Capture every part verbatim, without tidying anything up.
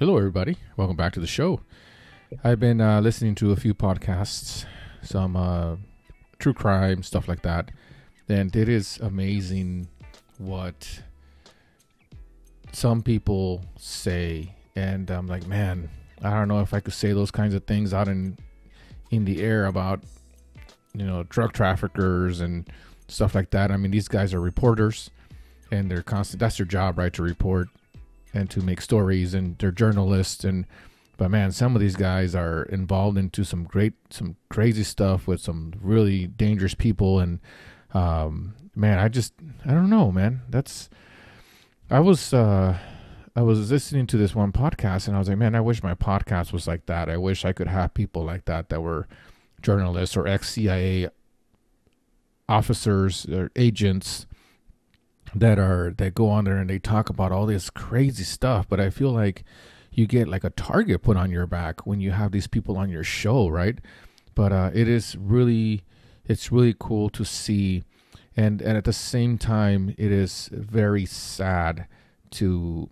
Hello, everybody. Welcome back to the show. I've been uh, listening to a few podcasts, some uh, true crime, stuff like that. And it is amazing what some people say. And I'm like, man, I don't know if I could say those kinds of things out in in the air about, you know, drug traffickers and stuff like that. I mean, these guys are reporters and they're constant. That's their job, right? To report and to make stories, and they're journalists. And but man, some of these guys are involved into some great, some crazy stuff with some really dangerous people. And um, man, I just, I don't know, man. That's, I was, uh, I was listening to this one podcast, and I was like, man, I wish my podcast was like that. I wish I could have people like that that were journalists or ex-C I A officers or agents that are that go on there and they talk about all this crazy stuff. But I feel like you get like a target put on your back when you have these people on your show, right? But uh it is really it's really cool to see, and and at the same time it is very sad to,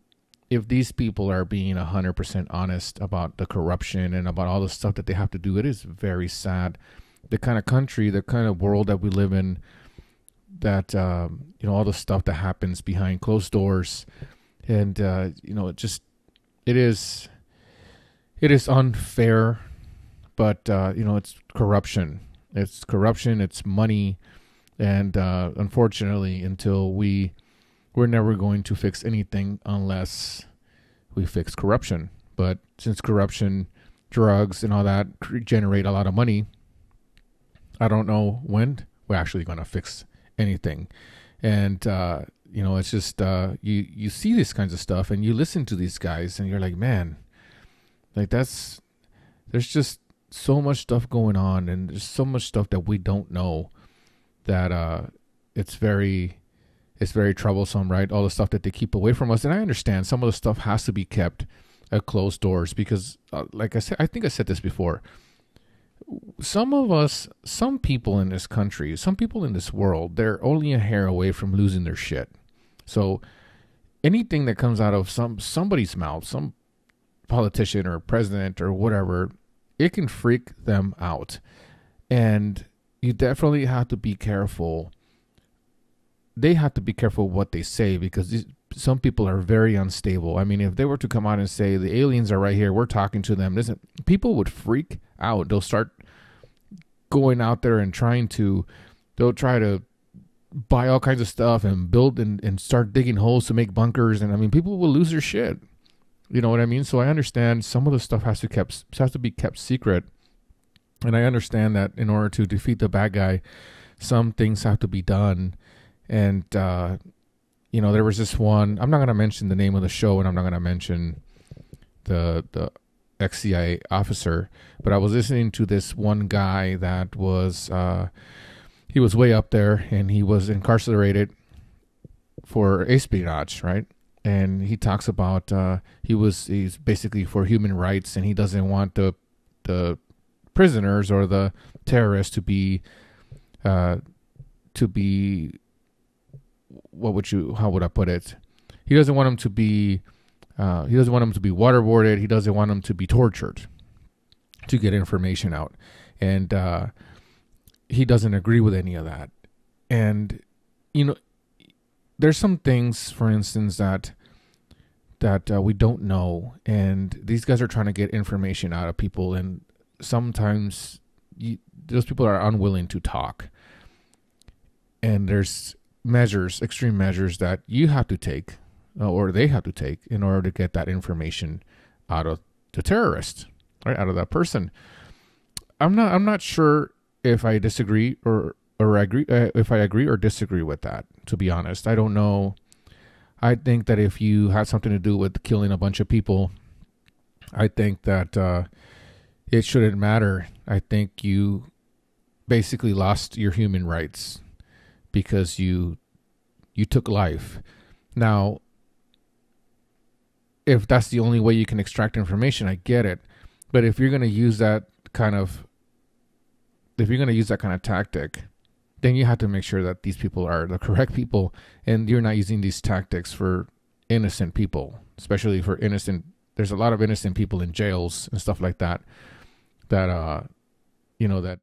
if these people are being a hundred percent honest about the corruption and about all the stuff that they have to do. It is very sad, the kind of country, the kind of world that we live in, that, um, you know, all the stuff that happens behind closed doors. And, uh, you know, it just, it is, it is unfair, but, uh, you know, it's corruption, it's corruption, it's money. And, uh, unfortunately, until we, we're never going to fix anything unless we fix corruption. But since corruption, drugs and all that generate a lot of money, I don't know when we're actually going to fix anything. And, uh, you know, it's just, uh, you, you see these kinds of stuff and you listen to these guys and you're like, man, like that's, there's just so much stuff going on, and there's so much stuff that we don't know that, uh, it's very, it's very troublesome, right? All the stuff that they keep away from us. And I understand some of the stuff has to be kept at closed doors because, uh, like I said, I think I said this before, some of us, some people in this country, some people in this world, they're only a hair away from losing their shit. So anything that comes out of some somebody's mouth, some politician or president or whatever, it can freak them out. And you definitely have to be careful. They have to be careful what they say, because these, some people are very unstable. I mean, if they were to come out and say the aliens are right here, we're talking to them, listen, people would freak out. They'll start going out there and trying to, they'll try to buy all kinds of stuff and build and, and start digging holes to make bunkers. And I mean, people will lose their shit. You know what I mean? So I understand some of the stuff has to kept, has to be kept secret. And I understand that in order to defeat the bad guy, some things have to be done. And, uh, you know, there was this one, I'm not going to mention the name of the show, and I'm not going to mention the, the, ex-C I A officer, but I was listening to this one guy that was, uh, he was way up there and he was incarcerated for espionage, right? And he talks about, uh, he was, he's basically for human rights, and he doesn't want the, the prisoners or the terrorists to be, uh, to be, what would you, how would I put it? He doesn't want them to be, Uh, he doesn't want them to be waterboarded. He doesn't want them to be tortured to get information out. And uh, he doesn't agree with any of that. And, you know, there's some things, for instance, that that uh, we don't know. And these guys are trying to get information out of people. And sometimes you, those people are unwilling to talk. And there's measures, extreme measures that you have to take, or they have to take, in order to get that information out of the terrorist, right? Out of that person. I'm not, I'm not sure if I disagree or, or agree, uh, if I agree or disagree with that, to be honest. I don't know. I think that if you had something to do with killing a bunch of people, I think that, uh, it shouldn't matter. I think you basically lost your human rights because you, you took life. Now, if that's the only way you can extract information, I get it. But if you're going to use that kind of, if you're going to use that kind of tactic, then you have to make sure that these people are the correct people, and you're not using these tactics for innocent people, especially for innocent there's a lot of innocent people in jails and stuff like that, that, uh, you know, that